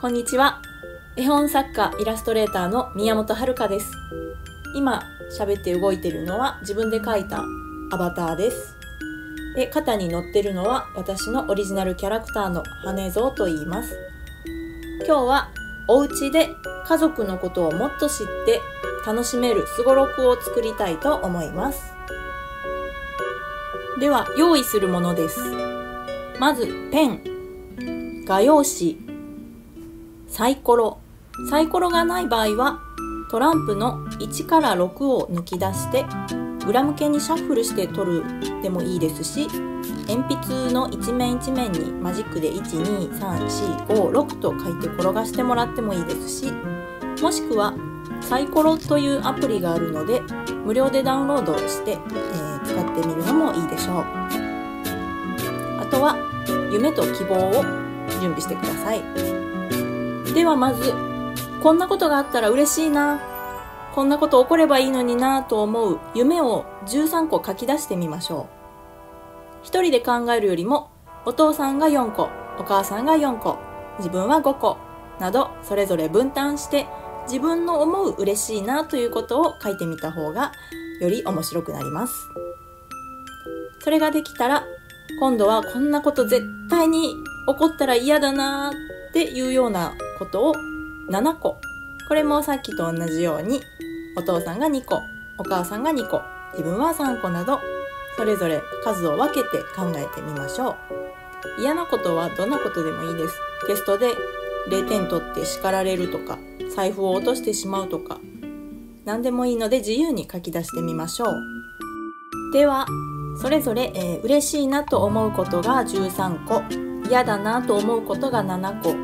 こんにちは。絵本作家、イラストレーターの宮本遥です。今喋って動いてるのは自分で描いたアバターです。で、肩に乗ってるのは私のオリジナルキャラクターの羽蔵と言います。今日はお家で家族のことをもっと知って楽しめるすごろくを作りたいと思います。では用意するものです。まずペン、画用紙、サイコロ。サイコロがない場合はトランプの1から6を抜き出して裏向けにシャッフルして取るでもいいですし、鉛筆の一面一面にマジックで 1,2,3,4,5,6 と書いて転がしてもらってもいいですし、もしくはサイコロというアプリがあるので無料でダウンロードして、使ってみるのもいいでしょう。あとは夢と希望を準備してください。ではまず、こんなことがあったら嬉しいな、こんなこと起こればいいのになと思う夢を13個書き出してみましょう。一人で考えるよりもお父さんが4個、お母さんが4個、自分は5個などそれぞれ分担して自分の思う嬉しいなということを書いてみた方がより面白くなります。それができたら今度はこんなこと絶対に起こったら嫌だなっていうようなことを7個。これもさっきと同じようにお父さんが2個、お母さんが2個、自分は3個などそれぞれ数を分けて考えてみましょう。嫌なことはどんなことでもいいです。テストで0点取って叱られるとか、財布を落としてしまうとか、何でもいいので自由に書き出してみましょう。ではそれぞれ、嬉しいなと思うことが13個、嫌だなと思うことが7個、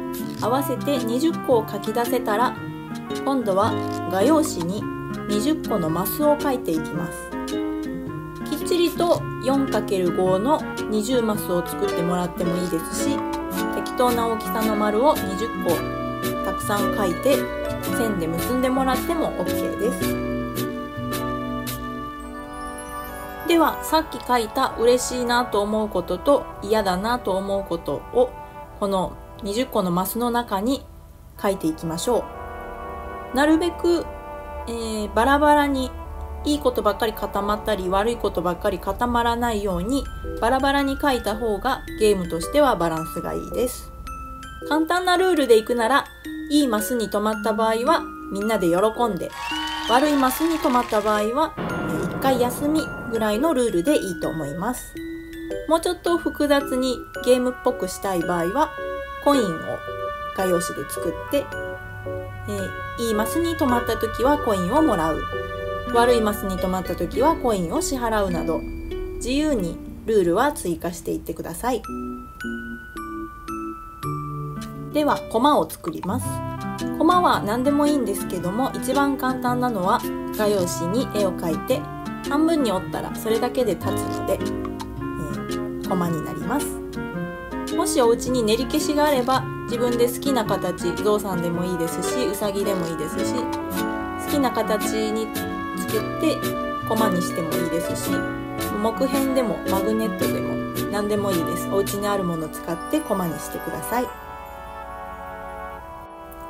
合わせて20個を書き出せたら今度は画用紙に20個のマスを書いていきます。きっちりと 4×5 の20マスを作ってもらってもいいですし、適当な大きさの丸を20個たくさん書いて線で結んでもらっても OK です。ではさっき書いた嬉しいなと思うことと嫌だなと思うことをこの20個のマスの中に書いていきましょう。なるべく、バラバラにいいことばっかり固まったり悪いことばっかり固まらないようにバラバラに書いた方がゲームとしてはバランスがいいです。簡単なルールでいくなら、いいマスに止まった場合はみんなで喜んで、悪いマスに止まった場合は1回休みぐらいのルールでいいと思います。もうちょっと複雑にゲームっぽくしたい場合はコインを画用紙で作っていいマスに止まった時はコインをもらう、悪いマスに止まった時はコインを支払うなど自由にルールは追加していってください。ではコマを作ります。コマは何でもいいんですけども、一番簡単なのは画用紙に絵を描いて半分に折ったらそれだけで立つので、コマになります。もしお家に練り消しがあれば自分で好きな形、ゾウさんでもいいですしウサギでもいいですし、好きな形につけてコマにしてもいいですし、木片でもマグネットでも何でもいいです。お家にあるものを使ってコマにしてください。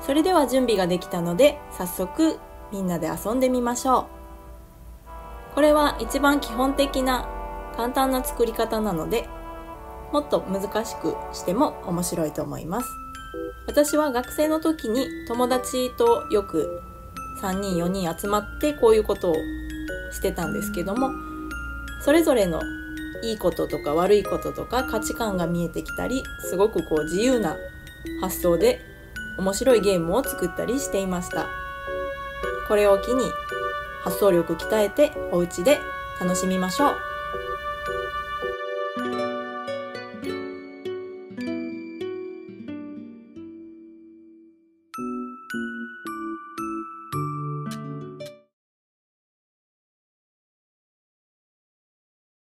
それでは準備ができたので早速みんなで遊んでみましょう。これは一番基本的な簡単な作り方なのでもっと難しくしても面白いと思います。私は学生の時に友達とよく3人4人集まってこういうことをしてたんですけども、それぞれのいいこととか悪いこととか価値観が見えてきたり、すごくこう自由な発想で面白いゲームを作ったりしていました。これを機に発想力鍛えてお家で楽しみましょう。